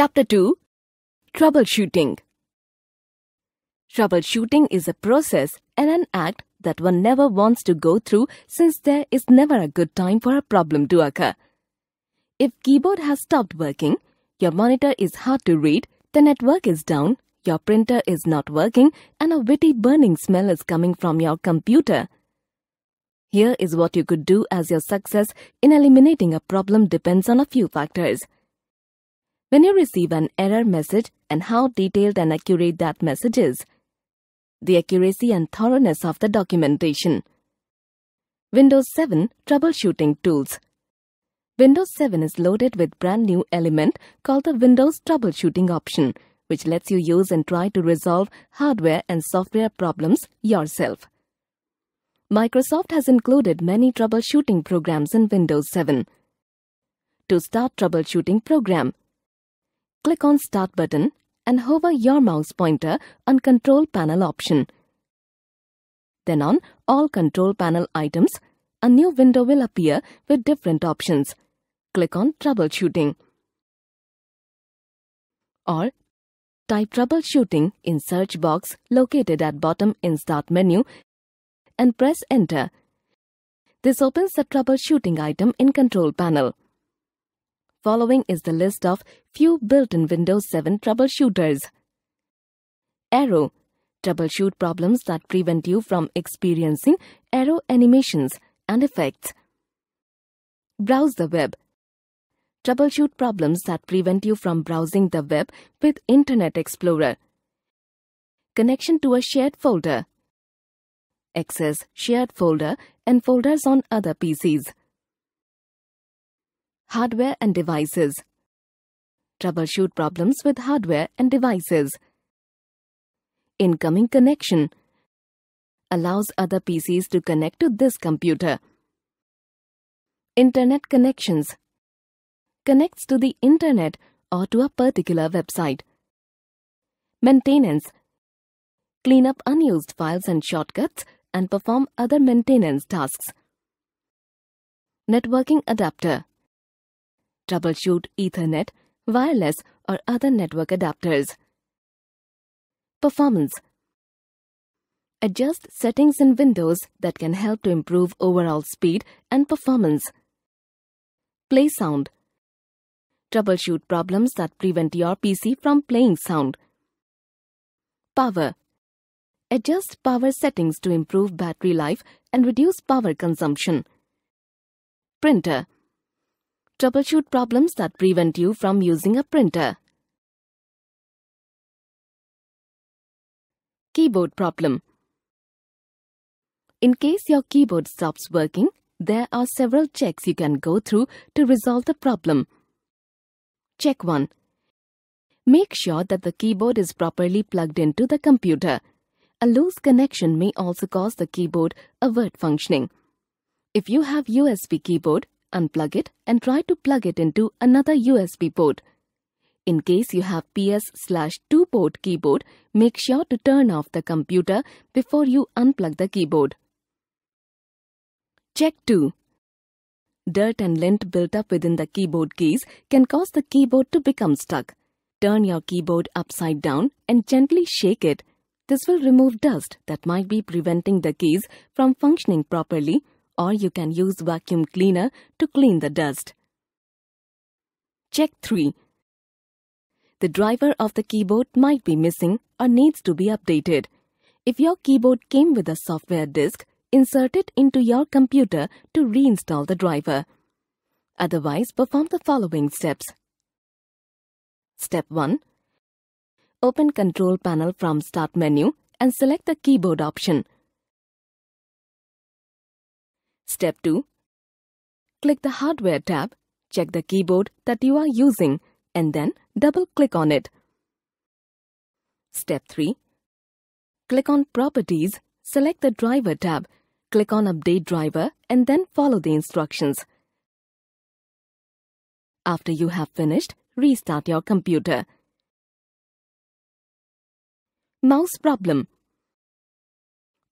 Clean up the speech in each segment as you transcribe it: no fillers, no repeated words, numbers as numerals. Chapter 2 Troubleshooting. Troubleshooting is a process and an act that one never wants to go through, since there is never a good time for a problem to occur. If keyboard has stopped working, your monitor is hard to read, the network is down, your printer is not working, and a witty burning smell is coming from your computer. Here is what you could do, as your success in eliminating a problem depends on a few factors. When you receive an error message and how detailed and accurate that message is. The accuracy and thoroughness of the documentation. Windows 7 Troubleshooting Tools. Windows 7 is loaded with brand new element called the Windows Troubleshooting option, which lets you use and try to resolve hardware and software problems yourself. Microsoft has included many troubleshooting programs in Windows 7. To start troubleshooting program, click on Start button and hover your mouse pointer on Control Panel option. Then on All Control Panel Items, a new window will appear with different options. Click on Troubleshooting or type Troubleshooting in search box located at bottom in Start menu and press Enter. This opens the troubleshooting item in Control Panel. Following is the list of few built-in Windows 7 troubleshooters. Arrow. Troubleshoot problems that prevent you from experiencing arrow animations and effects. Browse the web. Troubleshoot problems that prevent you from browsing the web with Internet Explorer. Connection to a shared folder. Access shared folder and folders on other PCs. Hardware and devices. Troubleshoot problems with hardware and devices. Incoming connection. Allows other PCs to connect to this computer. Internet connections. Connects to the internet or to a particular website. Maintenance. Clean up unused files and shortcuts and perform other maintenance tasks. Networking adapter. Troubleshoot Ethernet, wireless or other network adapters. Performance. Adjust settings in Windows that can help to improve overall speed and performance. Play sound. Troubleshoot problems that prevent your PC from playing sound. Power. Adjust power settings to improve battery life and reduce power consumption. Printer. Troubleshoot problems that prevent you from using a printer. Keyboard problem. In case your keyboard stops working, there are several checks you can go through to resolve the problem. Check 1. Make sure that the keyboard is properly plugged into the computer. A loose connection may also cause the keyboard avert functioning. If you have USB keyboard, unplug it and try to plug it into another USB port. In case you have PS/2 port keyboard, make sure to turn off the computer before you unplug the keyboard. Check 2. Dirt and lint built up within the keyboard keys can cause the keyboard to become stuck. Turn your keyboard upside down and gently shake it. This will remove dust that might be preventing the keys from functioning properly, or you can use vacuum cleaner to clean the dust. Check 3. The driver of the keyboard might be missing or needs to be updated. If your keyboard came with a software disk, insert it into your computer to reinstall the driver. Otherwise, perform the following steps. Step 1. Open Control Panel from Start menu and select the keyboard option. Step 2. Click the Hardware tab, check the keyboard that you are using, and then double-click on it. Step 3. Click on Properties, select the Driver tab, click on Update Driver, and then follow the instructions. After you have finished, restart your computer. Mouse problem.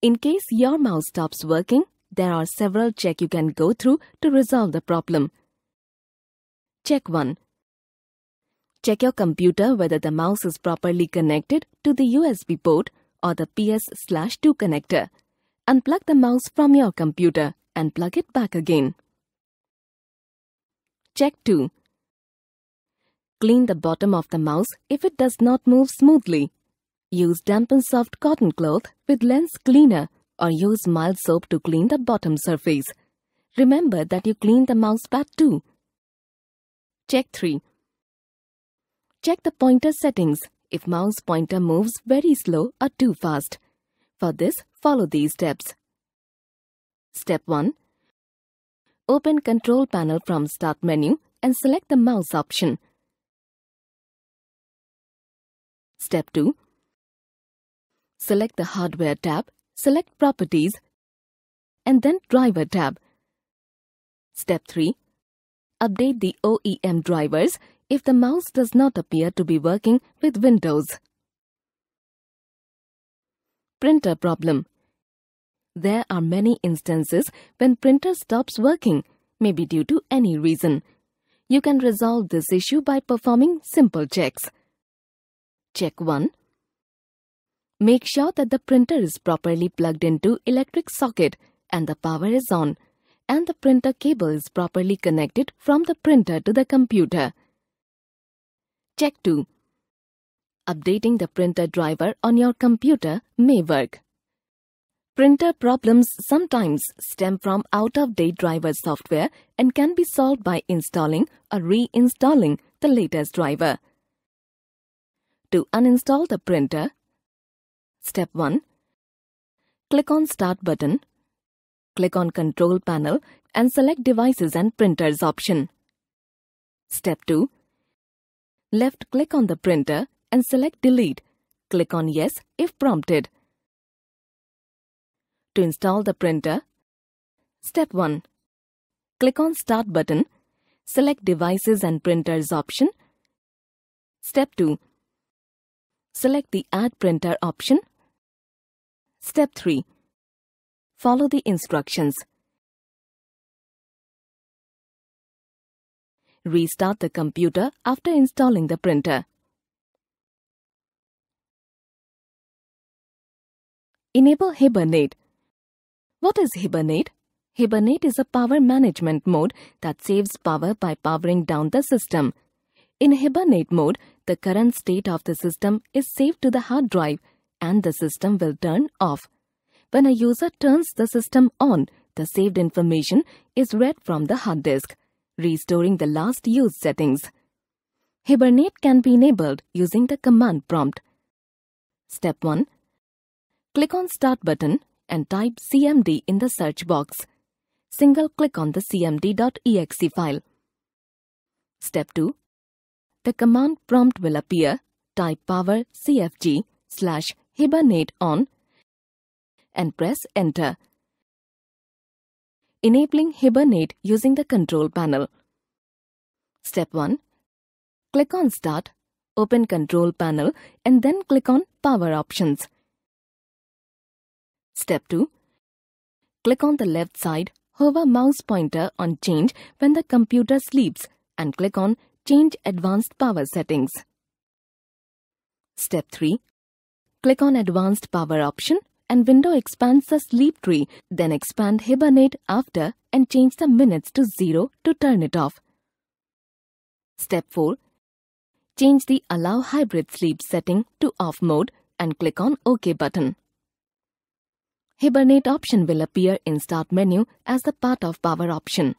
In case your mouse stops working, there are several checks you can go through to resolve the problem. Check 1. Check your computer whether the mouse is properly connected to the USB port or the PS/2 connector. Unplug the mouse from your computer and plug it back again. Check 2. Clean the bottom of the mouse if it does not move smoothly. Use damp and soft cotton cloth with lens cleaner or use mild soap to clean the bottom surface. Remember that you clean the mouse pad too. Check 3. Check the pointer settings if mouse pointer moves very slow or too fast. For this, follow these steps. Step 1. Open Control Panel from Start menu and select the mouse option. Step 2. Select the Hardware tab, select Properties, and then Driver tab. Step 3. Update the OEM drivers if the mouse does not appear to be working with Windows. Printer problem. There are many instances when printer stops working, maybe due to any reason. You can resolve this issue by performing simple checks. Check 1. Make sure that the printer is properly plugged into electric socket and the power is on, and the printer cable is properly connected from the printer to the computer. Check 2. Updating the printer driver on your computer may work. Printer problems sometimes stem from out-of-date driver software and can be solved by installing or reinstalling the latest driver. To uninstall the printer, Step 1. Click on Start button. Click on Control Panel and select Devices and Printers option. Step 2. Left-click on the printer and select Delete. Click on Yes if prompted. To install the printer, Step 1. Click on Start button. Select Devices and Printers option. Step 2. Select the Add Printer option. Step 3. Follow the instructions. Restart the computer after installing the printer. Enable Hibernate. What is Hibernate? Hibernate is a power management mode that saves power by powering down the system. In Hibernate mode, the current state of the system is saved to the hard drive and the system will turn off. When a user turns the system on, the saved information is read from the hard disk, restoring the last used settings. Hibernate can be enabled using the command prompt. Step 1. Click on Start button and type CMD in the search box. Single click on the cmd.exe file. Step 2. The command prompt will appear. Type power cfg/hibernate on and press Enter, enabling Hibernate using the Control Panel. Step 1. Click on Start, open Control Panel and then click on Power Options. Step 2. Click on the left side, hover mouse pointer on Change when the computer sleeps and click on Change Advanced Power Settings. Step 3. Click on Advanced Power option and window expands the sleep tree, then expand Hibernate after and change the minutes to 0 to turn it off. Step 4. Change the Allow Hybrid Sleep setting to off mode and click on OK button. Hibernate option will appear in Start menu as the part of Power option.